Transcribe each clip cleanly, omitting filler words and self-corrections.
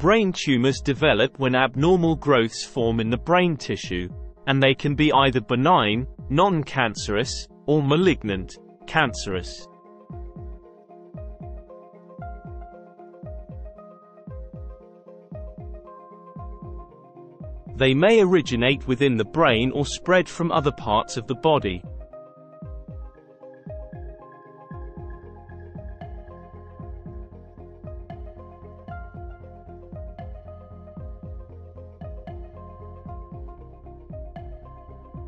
Brain tumors develop when abnormal growths form in the brain tissue, and they can be either benign, non-cancerous, or malignant, cancerous. They may originate within the brain or spread from other parts of the body.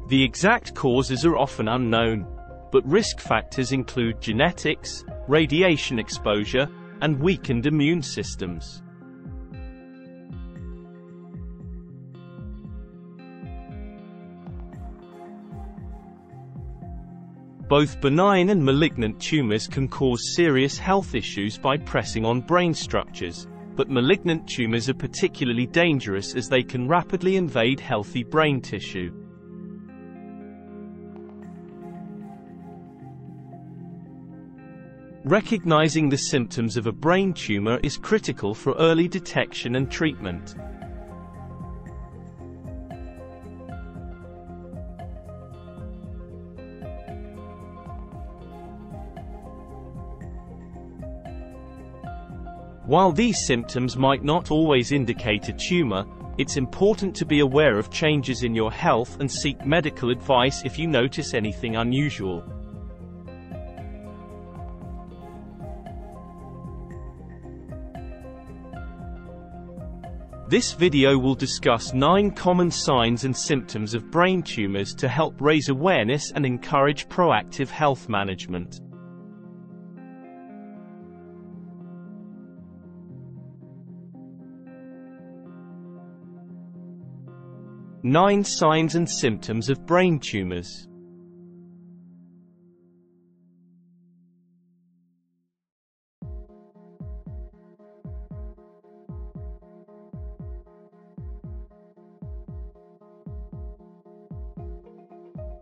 The exact causes are often unknown, but risk factors include genetics, radiation exposure, and weakened immune systems. Both benign and malignant tumors can cause serious health issues by pressing on brain structures, but malignant tumors are particularly dangerous as they can rapidly invade healthy brain tissue. Recognizing the symptoms of a brain tumor is critical for early detection and treatment. While these symptoms might not always indicate a tumor, it's important to be aware of changes in your health and seek medical advice if you notice anything unusual. This video will discuss 9 common signs and symptoms of brain tumors to help raise awareness and encourage proactive health management. Nine signs and symptoms of brain tumors.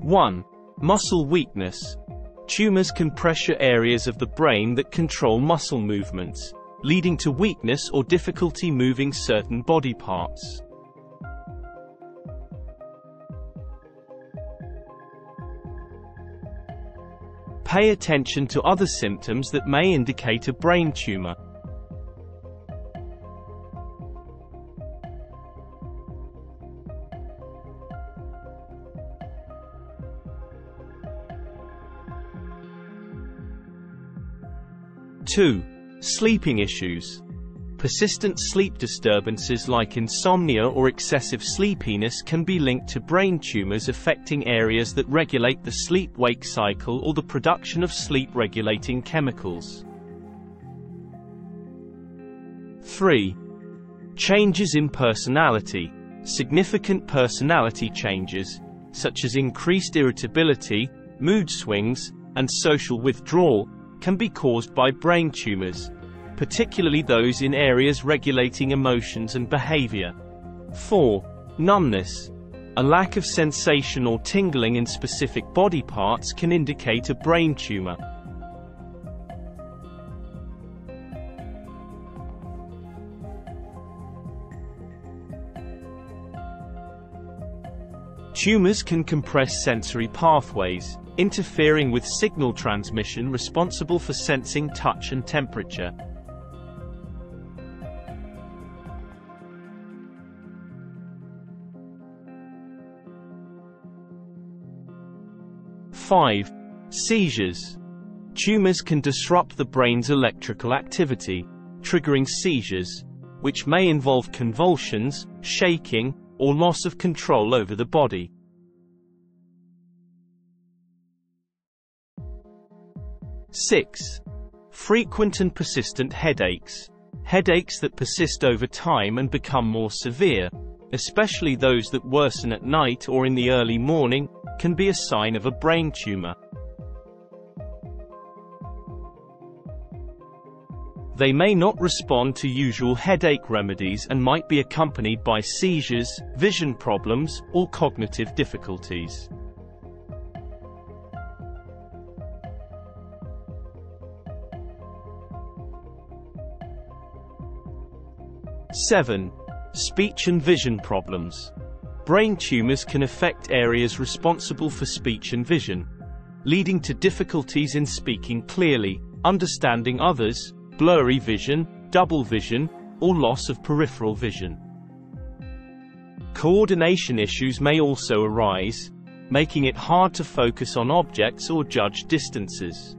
One, muscle weakness. Tumors can pressure areas of the brain that control muscle movements, leading to weakness or difficulty moving certain body parts. Pay attention to other symptoms that may indicate a brain tumor. Two, sleeping issues. Persistent sleep disturbances like insomnia or excessive sleepiness can be linked to brain tumors affecting areas that regulate the sleep-wake cycle or the production of sleep-regulating chemicals. 3. Changes in personality. Significant personality changes, such as increased irritability, mood swings, and social withdrawal, can be caused by brain tumors, particularly those in areas regulating emotions and behavior. 4. Numbness. A lack of sensation or tingling in specific body parts can indicate a brain tumor. 5. Tumors can compress sensory pathways, interfering with signal transmission responsible for sensing touch and temperature. 5. Seizures. Tumors can disrupt the brain's electrical activity, triggering seizures, which may involve convulsions, shaking, or loss of control over the body. 6. Frequent and persistent headaches. Headaches that persist over time and become more severe, especially those that worsen at night or in the early morning, can be a sign of a brain tumor. They may not respond to usual headache remedies and might be accompanied by seizures, vision problems, or cognitive difficulties. 7. Speech and vision problems. Brain tumors can affect areas responsible for speech and vision, leading to difficulties in speaking clearly, understanding others, blurry vision, double vision, or loss of peripheral vision. Coordination issues may also arise, making it hard to focus on objects or judge distances.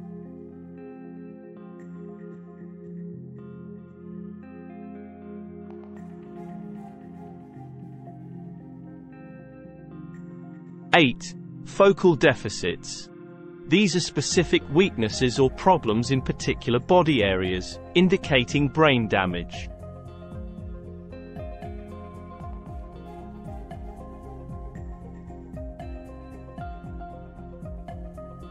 (8) Focal deficits. These are specific weaknesses or problems in particular body areas, indicating brain damage.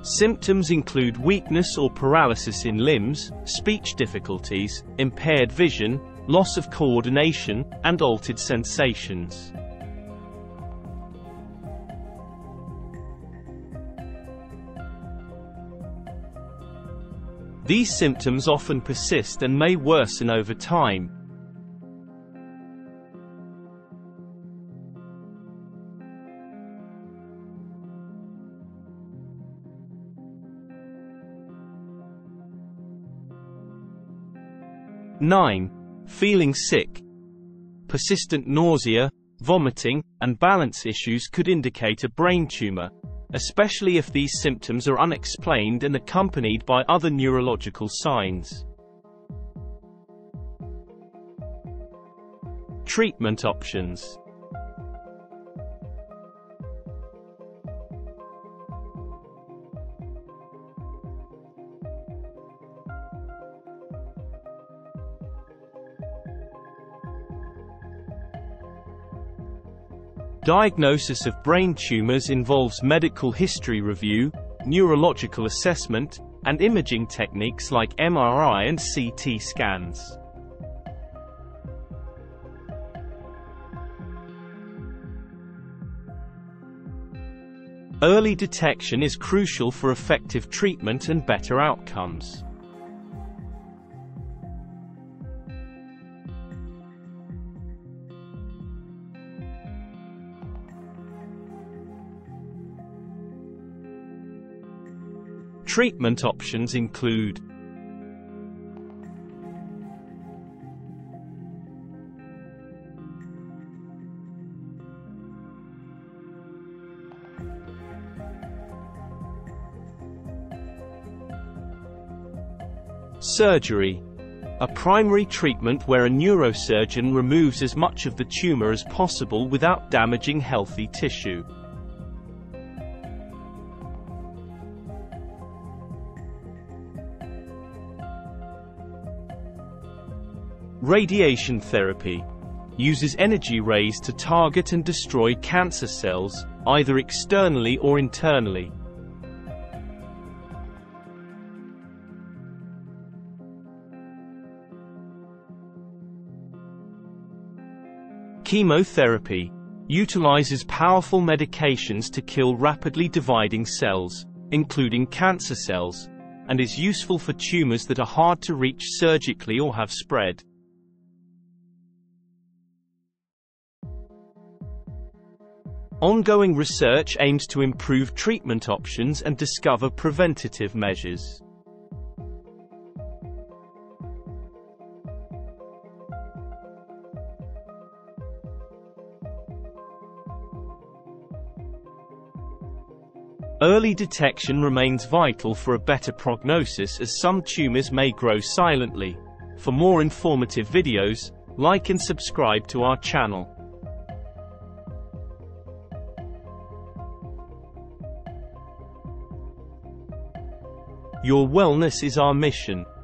Symptoms include weakness or paralysis in limbs, speech difficulties, impaired vision, loss of coordination, and altered sensations. These symptoms often persist and may worsen over time. (9) Feeling sick. Persistent nausea, vomiting, and balance issues could indicate a brain tumor, especially if these symptoms are unexplained and accompanied by other neurological signs. Treatment options. Diagnosis of brain tumors involves medical history review, neurological assessment, and imaging techniques like MRI and CT scans. Early detection is crucial for effective treatment and better outcomes. Treatment options include surgery, a primary treatment where a neurosurgeon removes as much of the tumor as possible without damaging healthy tissue. Radiation therapy uses energy rays to target and destroy cancer cells, either externally or internally. Chemotherapy utilizes powerful medications to kill rapidly dividing cells, including cancer cells, and is useful for tumors that are hard to reach surgically or have spread. Ongoing research aims to improve treatment options and discover preventative measures. Early detection remains vital for a better prognosis, as some tumors may grow silently. For more informative videos, like and subscribe to our channel. Your wellness is our mission.